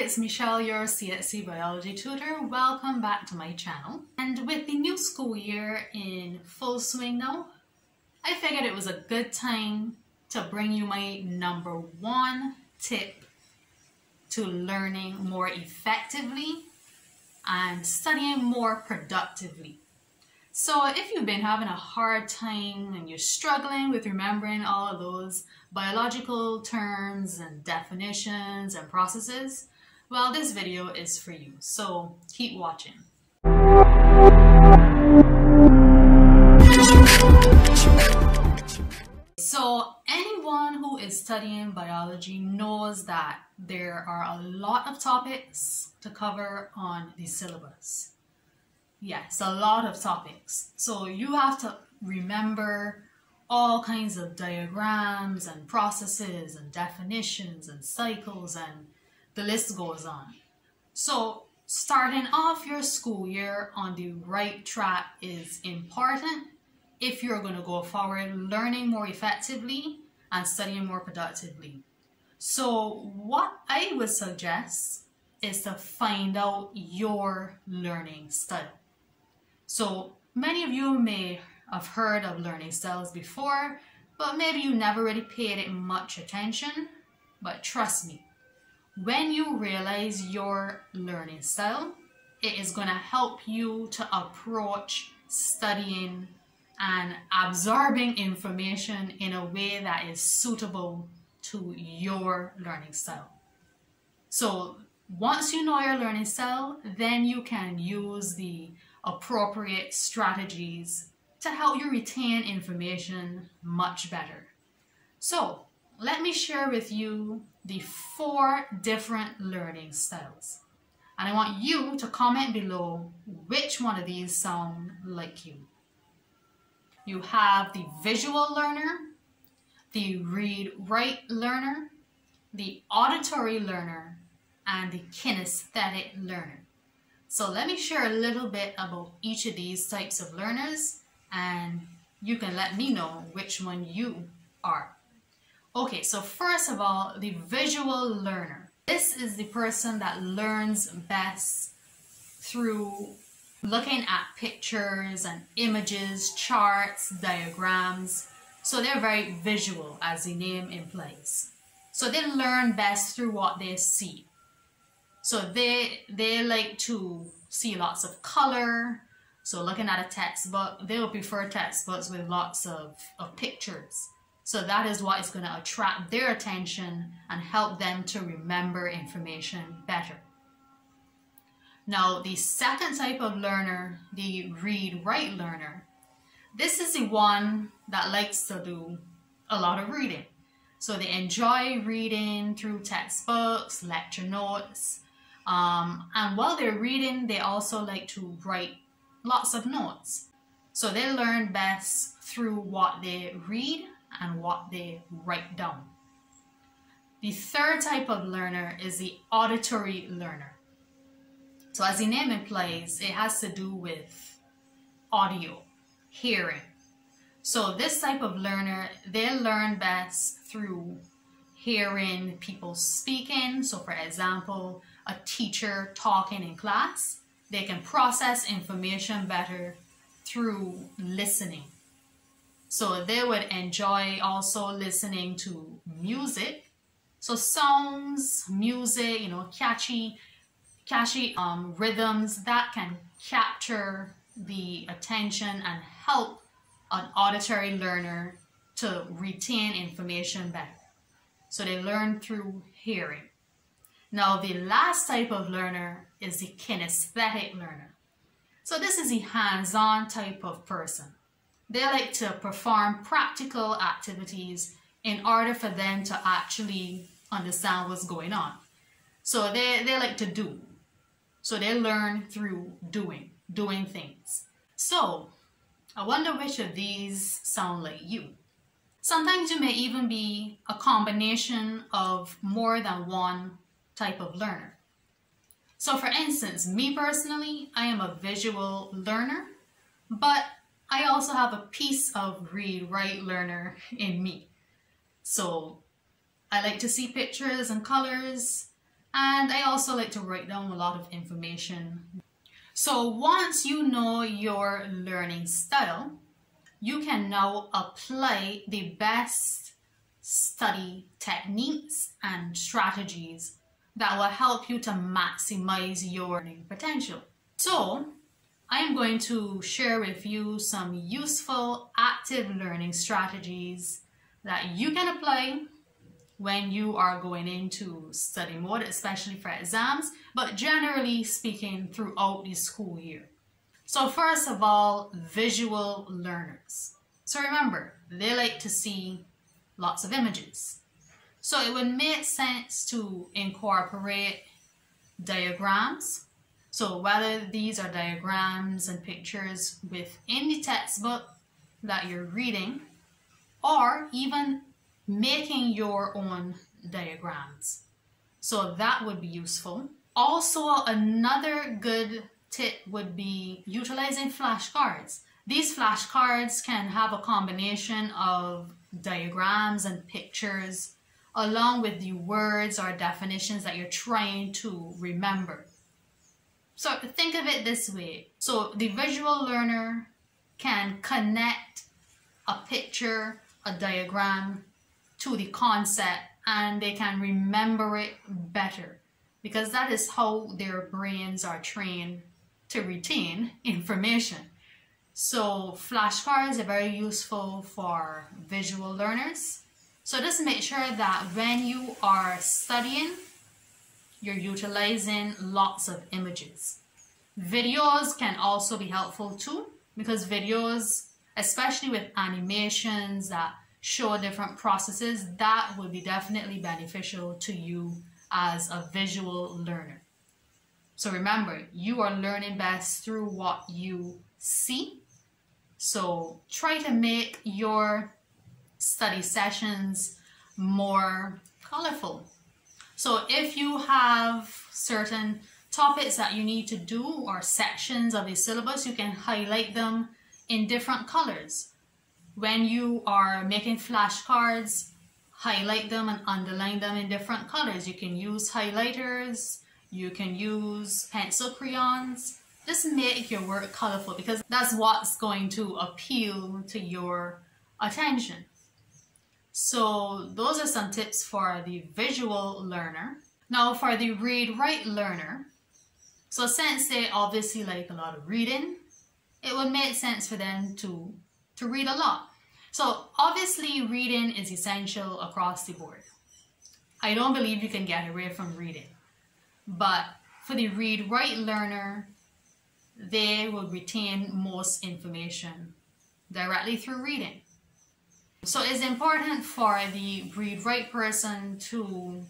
it's Michelle, your CXC biology tutor. Welcome back to my channel. And with the new school year in full swing now, I figured it was a good time to bring you my number one tip to learning more effectively and studying more productively. So if you've been having a hard time and you're struggling with remembering all of those biological terms and definitions and processes, well, this video is for you. So keep watching. So anyone who is studying biology knows that there are a lot of topics to cover on the syllabus. Yes, a lot of topics. So you have to remember all kinds of diagrams and processes and definitions and cycles, and the list goes on. So starting off your school year on the right track is important if you're going to go forward learning more effectively and studying more productively. So what I would suggest is to find out your learning style. So many of you may have heard of learning styles before, but maybe you never really paid it much attention. But trust me, when you realize your learning style, it is going to help you to approach studying and absorbing information in a way that is suitable to your learning style. So once you know your learning style, then you can use the appropriate strategies to help you retain information much better. So let me share with you the 4 different learning styles, and I want you to comment below which one of these sound like you. You have the visual learner, the read-write learner, the auditory learner, and the kinesthetic learner. So let me share a little bit about each of these types of learners, and you can let me know which one you are. Okay, so first of all, the visual learner. This is the person that learns best through looking at pictures and images, charts, diagrams. So they're very visual, as the name implies. So they learn best through what they see. So they like to see lots of color. So looking at a textbook, they will prefer textbooks with lots of pictures. So that is what is going to attract their attention and help them to remember information better. Now, the second type of learner, the read-write learner, this is the one that likes to do a lot of reading. So they enjoy reading through textbooks, lecture notes. And while they're reading, they also like to write lots of notes. So they learn best through what they read and what they write down. The third type of learner is the auditory learner. So as the name implies, it has to do with audio, hearing. So this type of learner, they learn best through hearing people speaking. So for example, a teacher talking in class, they can process information better through listening. So they would enjoy also listening to music. So sounds, music, you know, catchy rhythms that can capture the attention and help an auditory learner to retain information better. So they learn through hearing. Now, the last type of learner is the kinesthetic learner. So this is the hands-on type of person. They like to perform practical activities in order for them to actually understand what's going on. So they like to do. So they learn through doing things. So I wonder which of these sound like you. Sometimes you may even be a combination of more than one type of learner. So for instance, me personally, I am a visual learner, but I also have a piece of read-write learner in me. So I like to see pictures and colors, And I also like to write down a lot of information. So once you know your learning style, you can now apply the best study techniques and strategies that will help you to maximize your learning potential. So I am going to share with you some useful active learning strategies that you can apply when you are going into study mode, especially for exams, but generally speaking throughout the school year. So first of all, visual learners. So remember, they like to see lots of images. So it would make sense to incorporate diagrams. So whether these are diagrams and pictures within the textbook that you're reading, or even making your own diagrams. So that would be useful. Also, another good tip would be utilizing flashcards. These flashcards can have a combination of diagrams and pictures along with the words or definitions that you're trying to remember. So think of it this way. So the visual learner can connect a picture, a diagram, to the concept, and they can remember it better because that is how their brains are trained to retain information. So flashcards are very useful for visual learners. So just make sure that when you are studying, you're utilizing lots of images. Videos can also be helpful too, because videos, especially with animations that show different processes, that would be definitely beneficial to you as a visual learner. So remember, you are learning best through what you see. So try to make your study sessions more colorful. So if you have certain topics that you need to do or sections of a syllabus, you can highlight them in different colors. When you are making flashcards, highlight them and underline them in different colors. You can use highlighters, you can use pencil crayons. Just make your work colorful because that's what's going to appeal to your attention. So those are some tips for the visual learner. Now for the read-write learner, so since they obviously like a lot of reading, it would make sense for them to read a lot. So obviously reading is essential across the board. I don't believe you can get away from reading, but for the read-write learner, they will retain most information directly through reading. So it's important for the read-write person to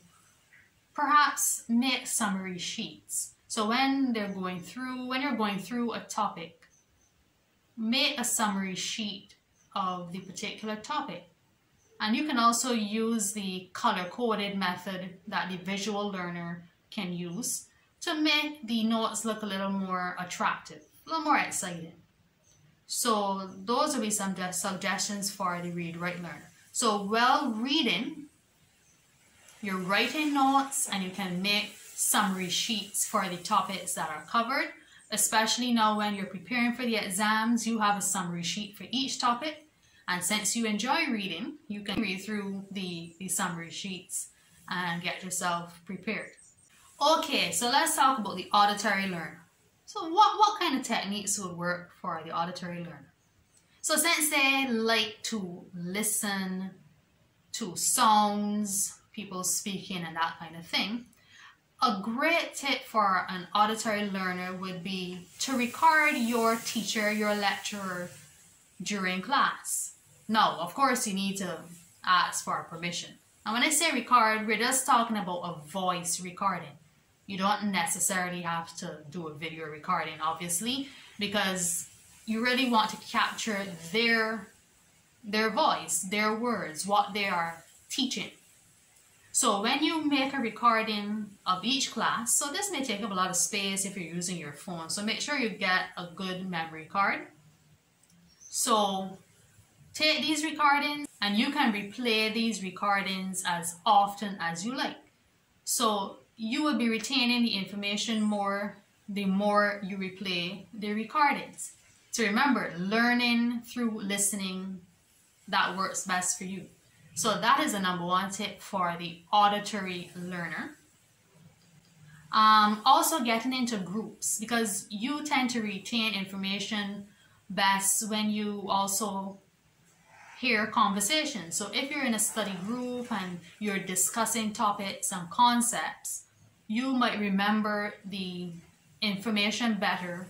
perhaps make summary sheets. So when you're going through a topic, make a summary sheet of the particular topic. And you can also use the color-coded method that the visual learner can use to make the notes look a little more attractive, a little more exciting. So those will be some suggestions for the read-write learner. So while reading, you're writing notes and you can make summary sheets for the topics that are covered. Especially now when you're preparing for the exams, you have a summary sheet for each topic. And since you enjoy reading, you can read through the summary sheets and get yourself prepared. Okay, so let's talk about the auditory learner. So what kind of techniques would work for the auditory learner? So since they like to listen to sounds, people speaking and that kind of thing, a great tip for an auditory learner would be to record your teacher, your lecturer during class. Now, of course, you need to ask for permission. And when I say record, we're just talking about a voice recording. You don't necessarily have to do a video recording, obviously, because you really want to capture their voice, their words, what they are teaching. So when you make a recording of each class, so this may take up a lot of space if you're using your phone, so make sure you get a good memory card. So take these recordings and you can replay these recordings as often as you like. So you will be retaining the information more the more you replay the recordings. So remember, learning through listening, that works best for you. So that is the number one tip for the auditory learner. Also getting into groups, because you tend to retain information best when you also hear conversations. So if you're in a study group and you're discussing topics and concepts, you might remember the information better.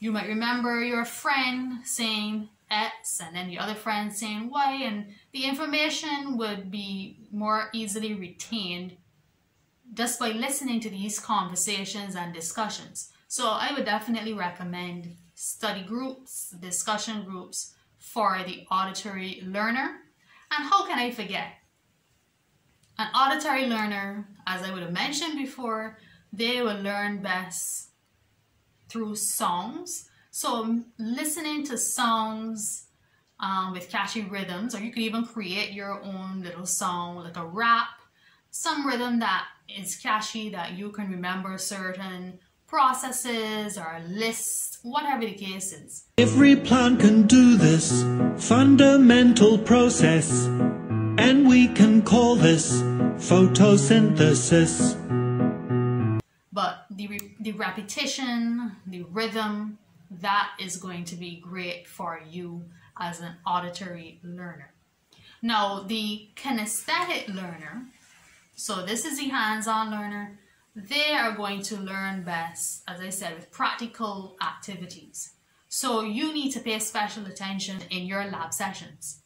You might remember your friend saying X and then the other friend saying Y, and the information would be more easily retained just by listening to these conversations and discussions. So I would definitely recommend study groups, discussion groups for the auditory learner. And how can I forget? An auditory learner, as I would have mentioned before, they will learn best through songs. So listening to songs with catchy rhythms, or you could even create your own little song, like a rap, some rhythm that is catchy that you can remember certain processes or lists, whatever the case is. Every plant can do this fundamental process, and we can call this photosynthesis. But the repetition, the rhythm, that is going to be great for you as an auditory learner. Now, the kinesthetic learner, so this is the hands-on learner, they are going to learn best, as I said, with practical activities. So you need to pay special attention in your lab sessions.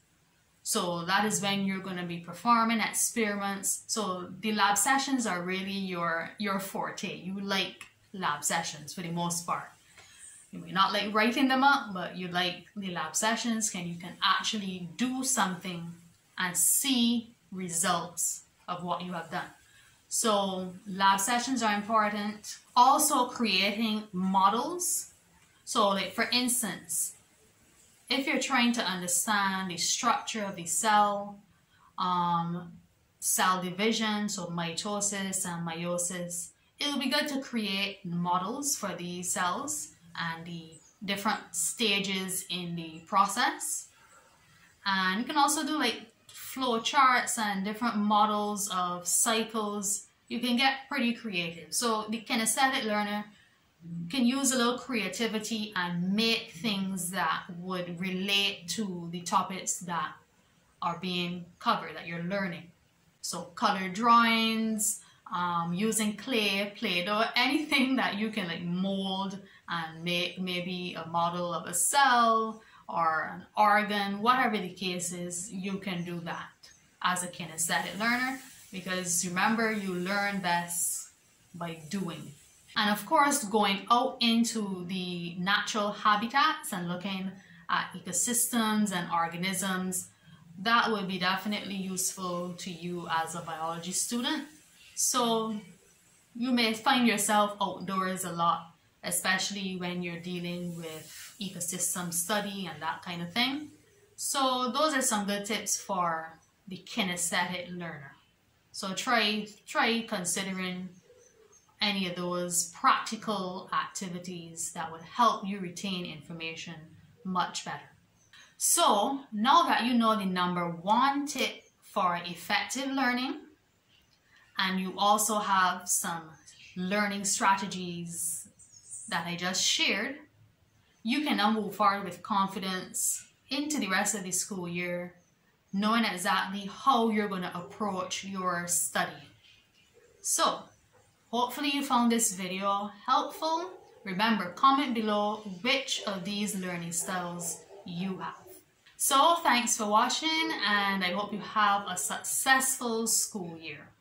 So that is when you're going to be performing experiments. So the lab sessions are really your forte. You like lab sessions for the most part. You may not like writing them up, but you like the lab sessions, and you can actually do something and see results of what you have done. So lab sessions are important. Also creating models. So like, for instance, if you're trying to understand the structure of the cell, cell division, so mitosis and meiosis, it will be good to create models for these cells and the different stages in the process. And you can also do like flow charts and different models of cycles. You can get pretty creative. So the kinesthetic learner can use a little creativity and make things that would relate to the topics that are being covered, that you're learning. So color drawings, using clay, Play-Doh, anything that you can like mold and make maybe a model of a cell or an organ, whatever the case is, you can do that as a kinesthetic learner, because remember, you learn best by doing. And of course, going out into the natural habitats and looking at ecosystems and organisms, that would be definitely useful to you as a biology student. So you may find yourself outdoors a lot, especially when you're dealing with ecosystem study and that kind of thing. So those are some good tips for the kinesthetic learner. So try considering any of those practical activities that would help you retain information much better. So now that you know the number one tip for effective learning, and you also have some learning strategies that I just shared, you can now move forward with confidence into the rest of the school year, knowing exactly how you're going to approach your study. So hopefully you found this video helpful. Remember, comment below which of these learning styles you have. So thanks for watching, and I hope you have a successful school year.